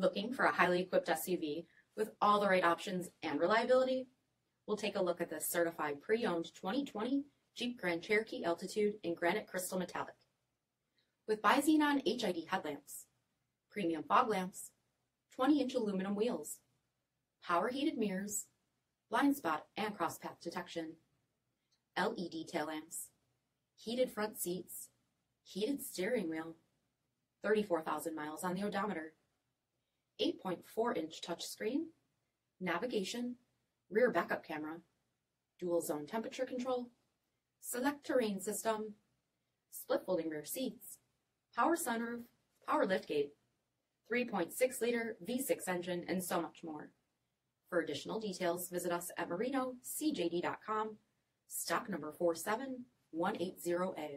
looking for a highly equipped SUV with all the right options and reliability? We'll take a look at this certified pre-owned 2020 Jeep Grand Cherokee Altitude in Granite Crystal Metallic. With Bi-Xenon HID headlamps, premium fog lamps, 20-inch aluminum wheels, power heated mirrors, blind spot and crosspath detection, LED tail lamps, heated front seats, heated steering wheel, 34,000 miles on the odometer, 8.4-inch touchscreen, navigation, rear backup camera, dual zone temperature control, select terrain system, split folding rear seats, power sunroof, power liftgate, 3.6-liter V6 engine, and so much more. For additional details, visit us at marinocjd.com, stock number 47180A.